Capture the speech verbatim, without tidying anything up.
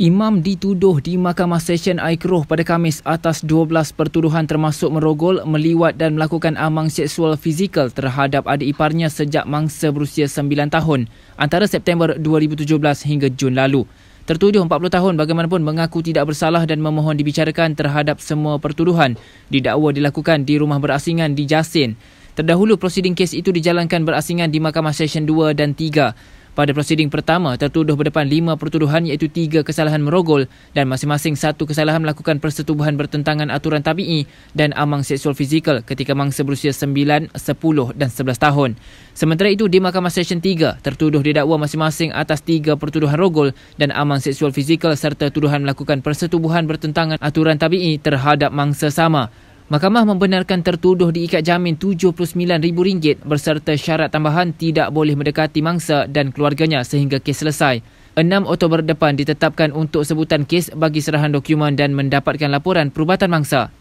Imam dituduh di Mahkamah Sesyen Aikrooh pada Khamis atas dua belas pertuduhan termasuk merogol, meliwat dan melakukan amang seksual fizikal terhadap adik iparnya sejak mangsa berusia sembilan tahun antara September dua ribu tujuh belas hingga Jun lalu. Tertuduh empat puluh tahun bagaimanapun mengaku tidak bersalah dan memohon dibicarakan terhadap semua pertuduhan. Didakwa dilakukan di rumah berasingan di Jasin. Terdahulu prosiding kes itu dijalankan berasingan di Mahkamah Sesyen dua dan tiga. Pada prosiding pertama, tertuduh berdepan lima pertuduhan iaitu tiga kesalahan merogol dan masing-masing satu kesalahan melakukan persetubuhan bertentangan aturan tabi'i dan amang seksual fizikal ketika mangsa berusia sembilan, sepuluh dan sebelas tahun. Sementara itu, di Mahkamah Sesyen tiga, tertuduh didakwa masing-masing atas tiga pertuduhan rogol dan amang seksual fizikal serta tuduhan melakukan persetubuhan bertentangan aturan tabi'i terhadap mangsa sama. Mahkamah membenarkan tertuduh diikat jamin tujuh puluh sembilan ribu ringgit berserta syarat tambahan tidak boleh mendekati mangsa dan keluarganya sehingga kes selesai. enam Oktober depan ditetapkan untuk sebutan kes bagi serahan dokumen dan mendapatkan laporan perubatan mangsa.